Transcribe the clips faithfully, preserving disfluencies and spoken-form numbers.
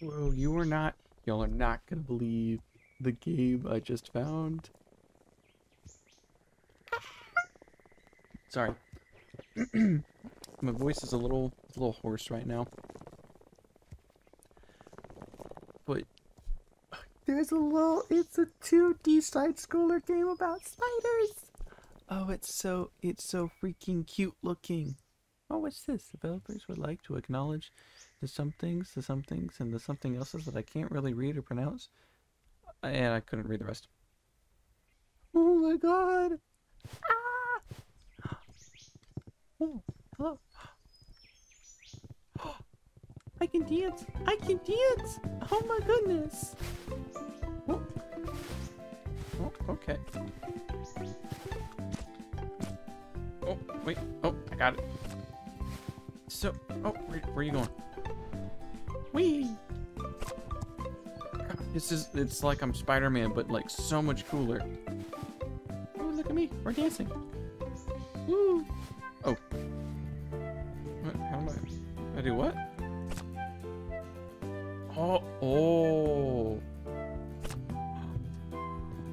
Whoa, you are not, y'all are not gonna believe the game I just found. Sorry. My voice is a little, a little hoarse right now. But there's a little, it's a two D side scroller game about spiders. Oh, it's so, it's so freaking cute looking. Oh, what's this? Developers would like to acknowledge the somethings, the somethings, and the something else's that I can't really read or pronounce. And I couldn't read the rest. Oh my god. Ah! Oh, hello. I can dance. I can dance. Oh my goodness. Oh, oh okay. Oh, wait. Oh, I got it. So, oh, where, where are you going? Whee! God, this is, it's like I'm Spider-Man, but like so much cooler. Oh, look at me. We're dancing. Woo! Oh. What? How am I? I do what? Oh, oh.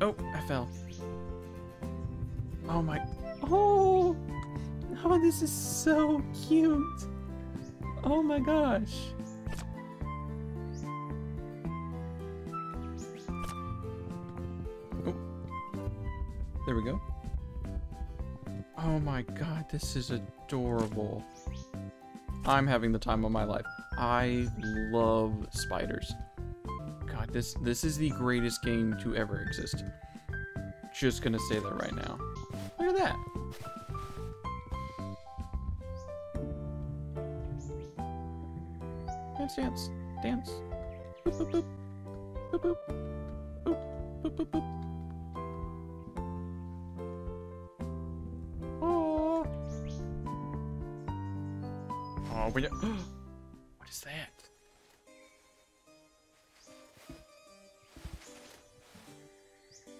Oh, I fell. Oh my. Oh! Oh, this is so cute. Oh my gosh. Oh. There we go. Oh my god, this is adorable. I'm having the time of my life. I love spiders. God, this this is the greatest game to ever exist. Just gonna say that right now. Look at that. Dance, dance, dance. Boop, boop, boop. Boop, boop. Boop, boop, boop, boop. Oh. Oh, we got... What is that?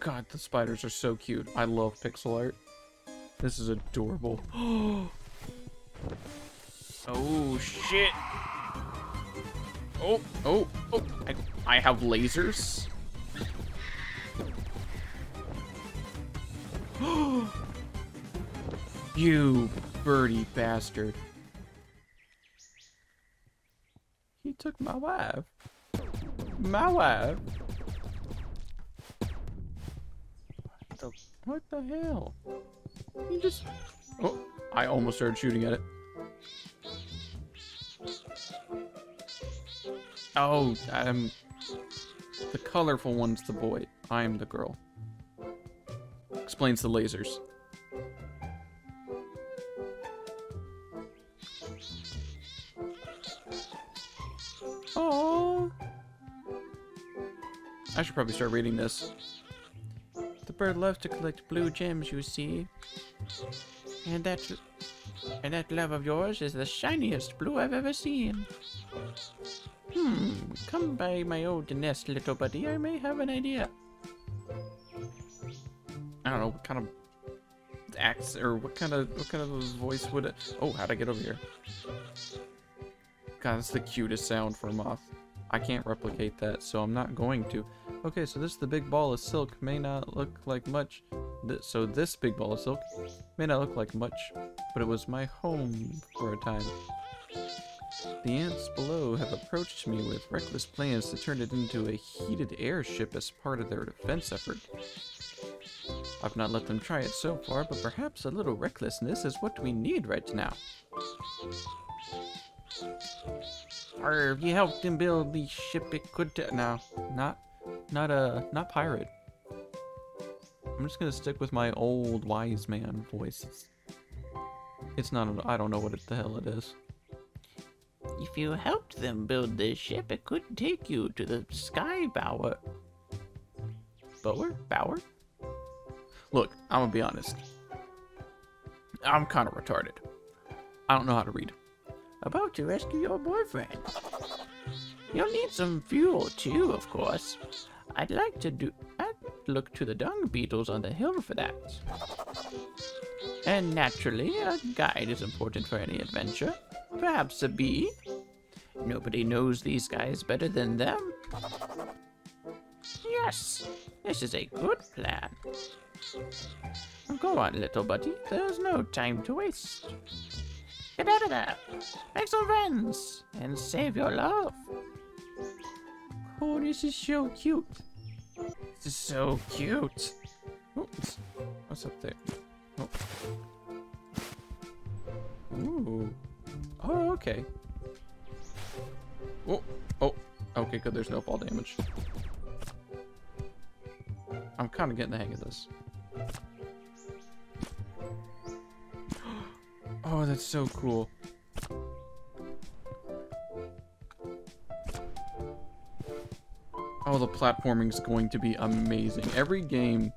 God, the spiders are so cute. I love pixel art. This is adorable. Oh, shit. Oh, oh, oh, I, I have lasers. You birdie bastard. He took my wife. My wife. What the, what the hell? You just, oh, I almost started shooting at it. Oh, I'm the colorful one's the boy. I am the girl. Explains the lasers. Oh, I should probably start reading this. The bird loves to collect blue gems, you see, and that and that love of yours is the shiniest blue I've ever seen. Hmm, come by my old nest, little buddy. I may have an idea. I don't know what kind of acts or what kind of what kind of a voice would it. Oh, how'd I get over here? God, that's the cutest sound for a moth. I can't replicate that, so I'm not going to. Okay, so this the big ball of silk may not look like much. Th so this big ball of silk may not look like much, but it was my home for a time. The ants below have approached me with reckless plans to turn it into a heated airship as part of their defense effort. I've not let them try it so far, but perhaps a little recklessness is what we need right now. Or if you helped them build the ship, it could... No, not, not a, not pirate. I'm just gonna stick with my old wise man voice. It's not... A, I don't know what it, the hell it is. If you helped them build this ship, it could take you to the sky bower. Bower? Bower? Look, I'm gonna be honest. I'm kind of retarded. I don't know how to read. About to rescue your boyfriend. You'll need some fuel too, of course. I'd like to do... I'd look to the dung beetles on the hill for that. And naturally, a guide is important for any adventure. Perhaps a bee. Nobody knows these guys better than them. Yes, this is a good plan. Go on, little buddy. There's no time to waste. Get out of there. Make some friends and save your love. Oh, this is so cute. This is so cute. Oops. What's up there? Oh. Ooh. Oh, okay. Oh, oh. Okay, good. There's no fall damage. I'm kind of getting the hang of this. Oh, that's so cool. Oh, the platforming is going to be amazing. Every game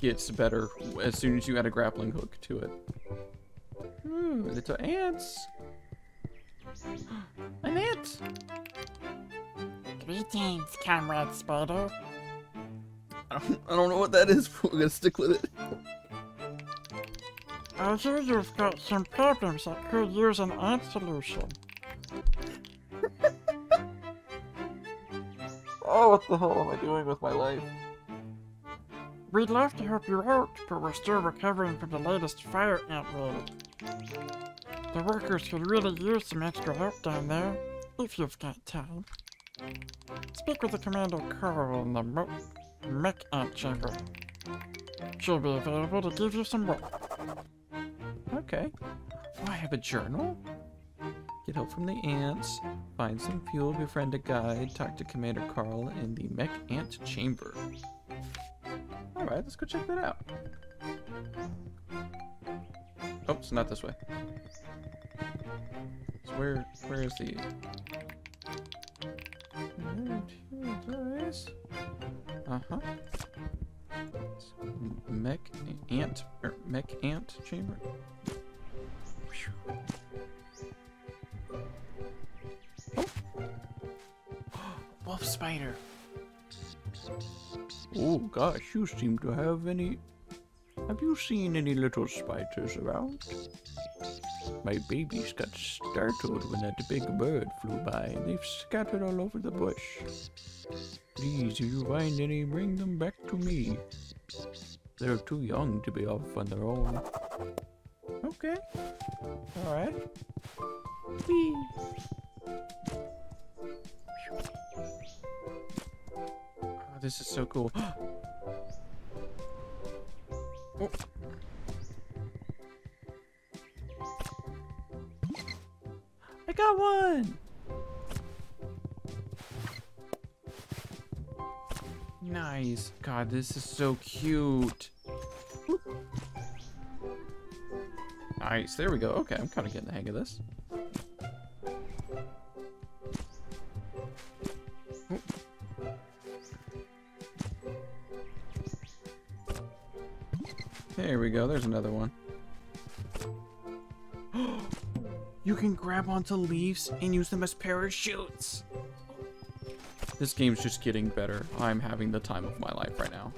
gets better as soon as you add a grappling hook to it. Ooh, little ants. An ant! Greetings, Comrade Spider. I don't, I don't know what that is, but we're gonna stick with it. I hear you've got some problems that could use an ant solution. Oh, what the hell am I doing with my life? We'd love to help you out, but we're still recovering from the latest fire ant raid. The workers could really use some extra help down there, if you've got time. Speak with the Commander Carl in the mo mech ant chamber. She'll be available to give you some work. Okay. Oh, I have a journal. Get help from the ants, find some fuel, befriend a guide, talk to Commander Carl in the mech ant chamber. Alright, let's go check that out. Oops, not this way. So where, where is the... Uh-huh. Mech ant, or mech ant chamber? Oh! Wolf spider! Oh gosh, you seem to have any... Have you seen any little spiders around? My babies got startled when that big bird flew by. They've scattered all over the bush. Please, if you find any, bring them back to me. They're too young to be off on their own. Okay. Alright. Oh, this is so cool. Oh. I got one! Nice. God, this is so cute. Whoop. Nice. There we go. Okay, I'm kind of getting the hang of this. Whoop. There we go. There's another one. You can grab onto leaves and use them as parachutes. This game's just getting better. I'm having the time of my life right now.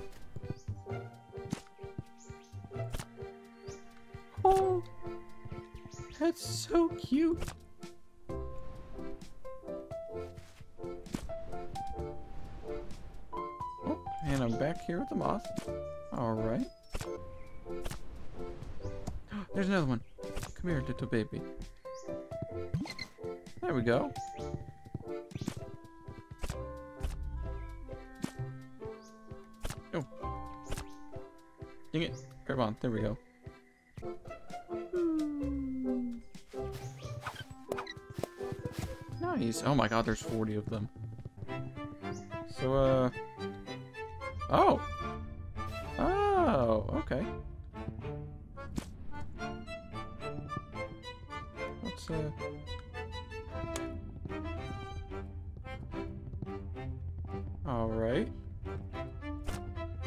Oh, that's so cute. Oh, and I'm back here with the moth. All right. There's another one. Come here, little baby. There we go. Oh. Dang it. Grab on. There we go. Nice. Oh my god, there's forty of them. So, uh... Oh! Oh, okay. Let's, uh... Alright.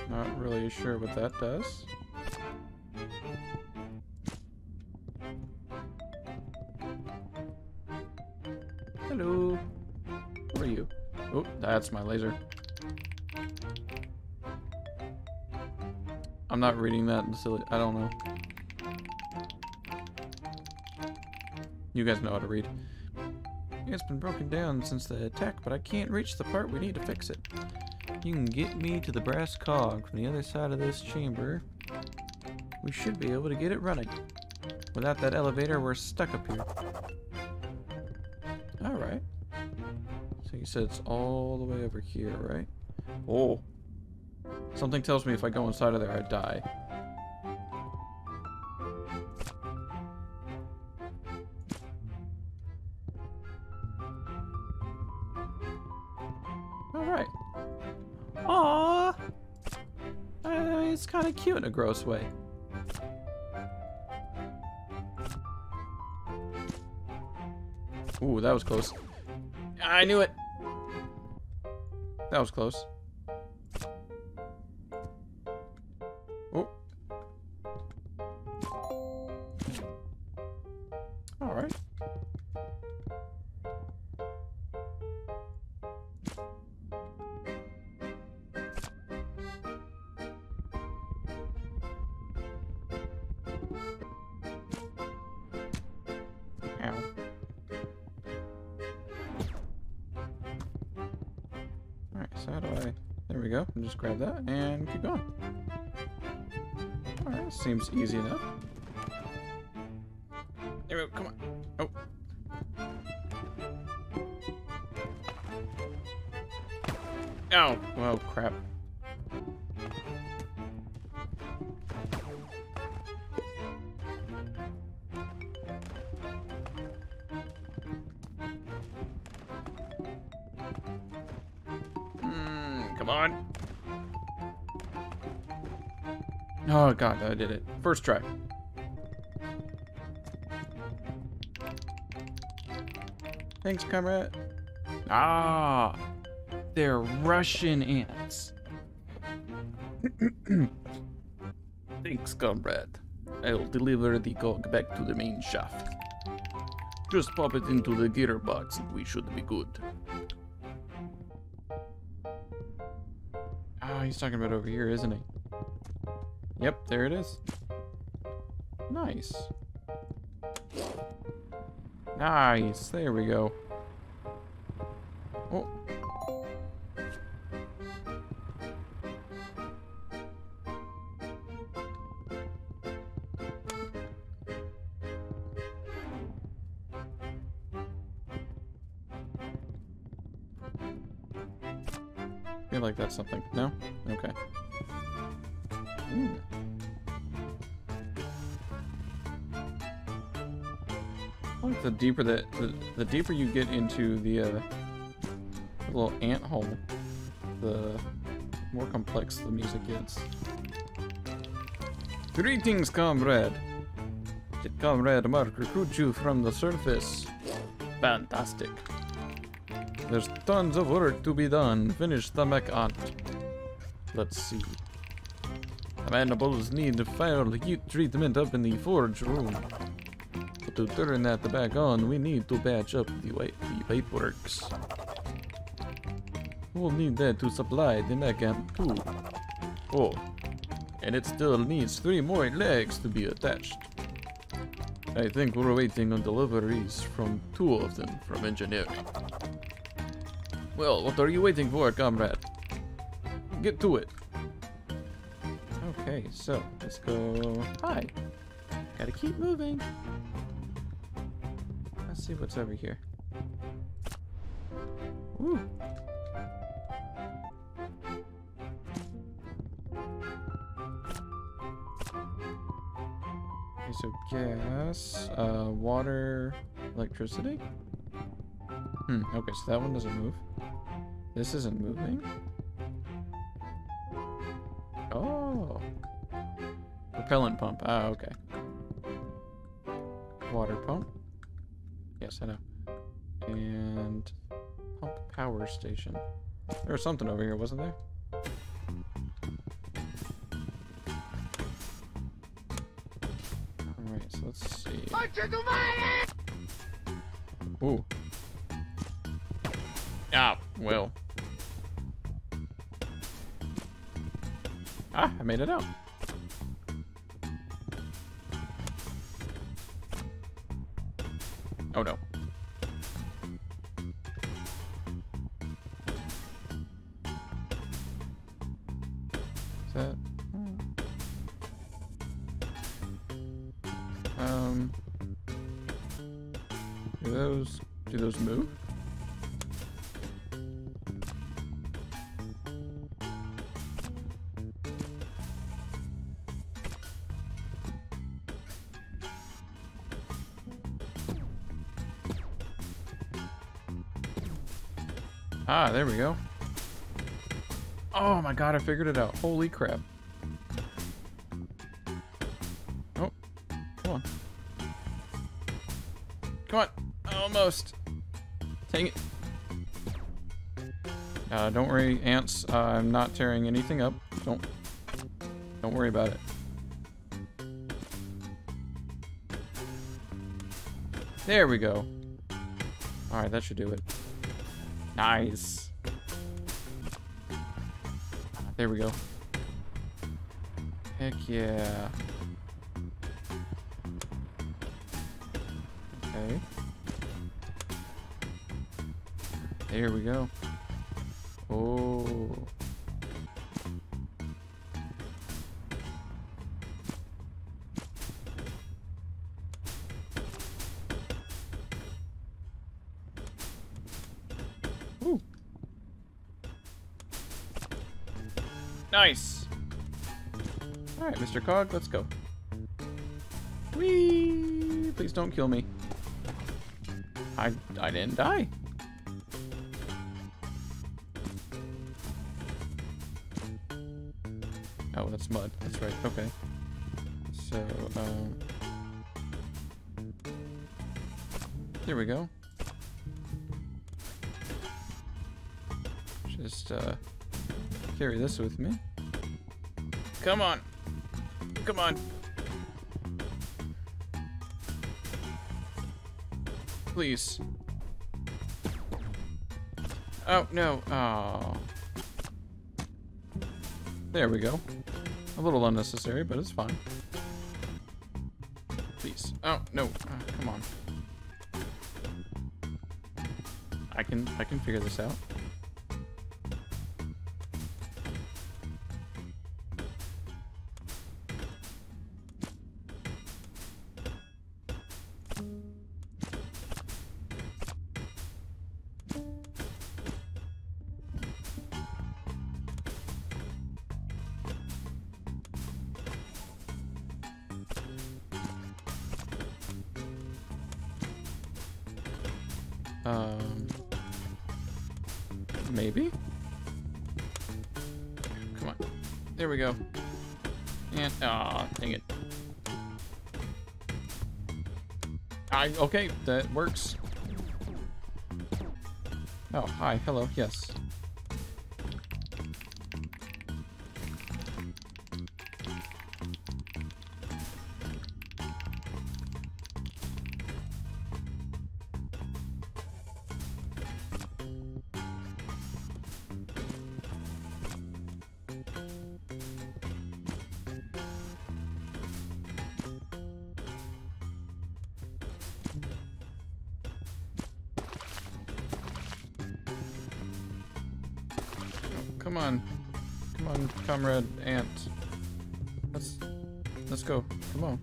Not really sure what that does. Hello. Who are you? Oh, that's my laser. I'm not reading that until I don't know. You guys know how to read. It's been broken down since the attack, but I can't reach the part we need to fix it. You can get me to the brass cog from the other side of this chamber. We should be able to get it running. Without that elevator, we're stuck up here. Alright. So you said it's all the way over here, right? Oh. Something tells me if I go inside of there, I die. Alright. Aww! Uh, it's kind of cute in a gross way. Ooh, that was close. I knew it! That was close. Oh. Alright. So how do I... There we go. Just grab that and keep going. Alright, seems easy enough. There we go, come on. Oh. Ow! Oh, crap. Come on. Oh god, I did it. First try. Thanks, comrade. Ah, they're Russian ants. Thanks, comrade. I'll deliver the cog back to the main shaft. Just pop it into the gearbox and we should be good. Oh, he's talking about over here, isn't he? Yep, there it is. Nice. Nice, there we go. Oh. I feel like that's something. No? Okay. Mm. I like the deeper that the, the deeper you get into the uh, little ant hole, the more complex the music gets. Greetings, comrade. Did Comrade Mark recruit you from the surface? Fantastic. There's tons of work to be done. Finish the mech ant. Let's see. The mandibles need final heat treatment up in the forge room. But to turn that back on, we need to patch up the, the pipeworks. We'll need that to supply the mech ant too. Oh, and it still needs three more legs to be attached. I think we're waiting on deliveries from two of them from engineering. Well, what are you waiting for, comrade? Get to it. Okay, so let's go. Hi. Gotta keep moving. Let's see what's over here. Ooh. Okay, so gas, uh, water, electricity. Hmm, okay, so that one doesn't move. This isn't moving. Oh. Propellant pump. Ah, okay. Water pump. Yes, I know. And pump power station. There was something over here, wasn't there? Alright, so let's see. Ooh. Ah, well. Ah, I made it out. Oh no. Do those move? Ah, there we go. Oh my god, I figured it out. Holy crap. Oh, come on. Come on. Almost. Dang it. Uh, don't worry, ants. Uh, I'm not tearing anything up. Don't. Don't worry about it. There we go. Alright, that should do it. Nice. There we go. Heck yeah. Okay. There we go. Oh. Nice. All right, Mister Cog, let's go. Whee! Please don't kill me. I I didn't die. Oh, that's mud. That's right. Okay. So, um, here we go. Just uh, carry this with me. Come on. Come on. Please. Oh, no. Oh. There we go. A little unnecessary, but it's fine. Please. Oh, no. Oh, come on. I can I can figure this out. Um, maybe? Come on. There we go. And, aw, dang it. I, okay, that works. Oh, hi, hello, yes. Come on, come on, comrade ant. Let's let's go. Come on.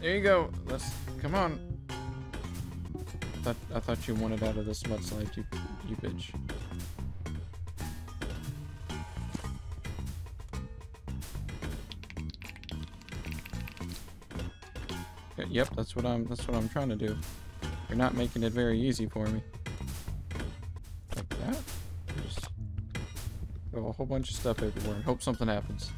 There you go. Let's come on. I thought I thought you wanted out of this mudslide, you you bitch. Okay, yep, that's what I'm that's what I'm trying to do. You're not making it very easy for me. A whole bunch of stuff everywhere and hope something happens.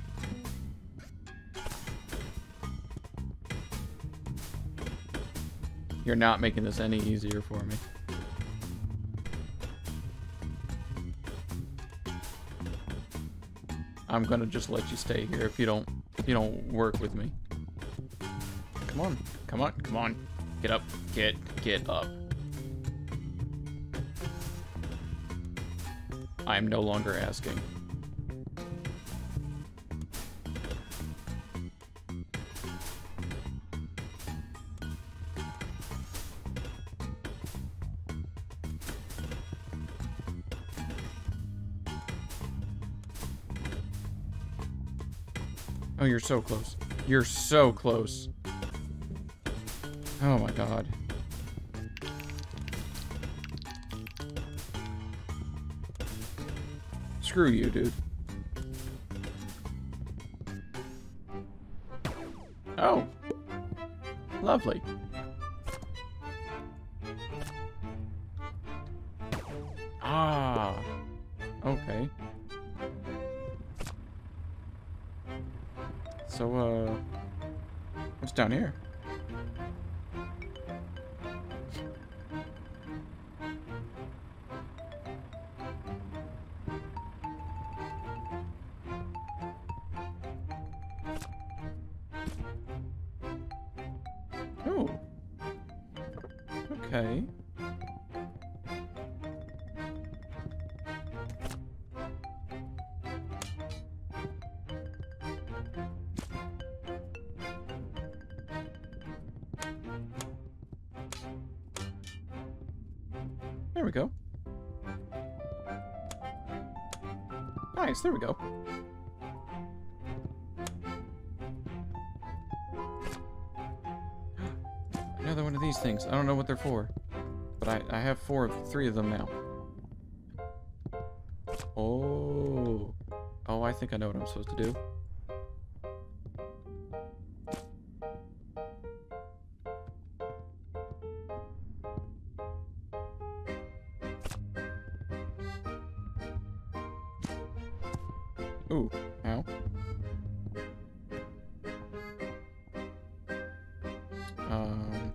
You're not making this any easier for me. I'm gonna just let you stay here if you don't if you don't work with me. Come on, come on, come on. Get up, get, get up. I am no longer asking. Oh, you're so close. You're so close. Oh my god. Screw you, dude. Oh. Lovely. Ah. Okay. So, uh... what's down here? Oh. Okay. There we go. Nice, there we go. Another one of these things. I don't know what they're for, but I, I have four of three of them now. Oh. Oh, I think I know what I'm supposed to do. Ooh, ow. Um,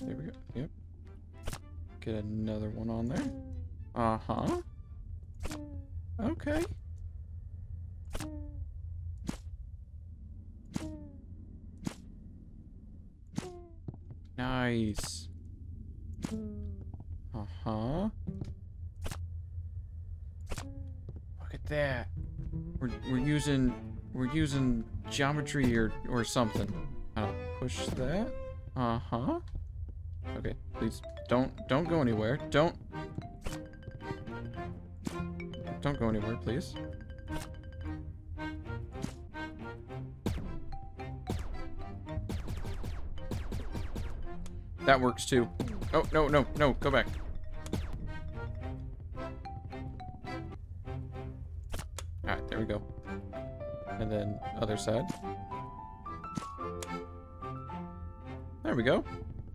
there we go, yep. Get another one on there. Uh-huh. Okay. Nice. Uh-huh. That we're, we're using we're using geometry or or something. I'll push that. Uh-huh. Okay, please don't don't go anywhere. Don't don't go anywhere, please. That works too. Oh no no no, go back. There we go. And then other side. There we go.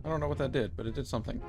I don't know what that did, but it did something.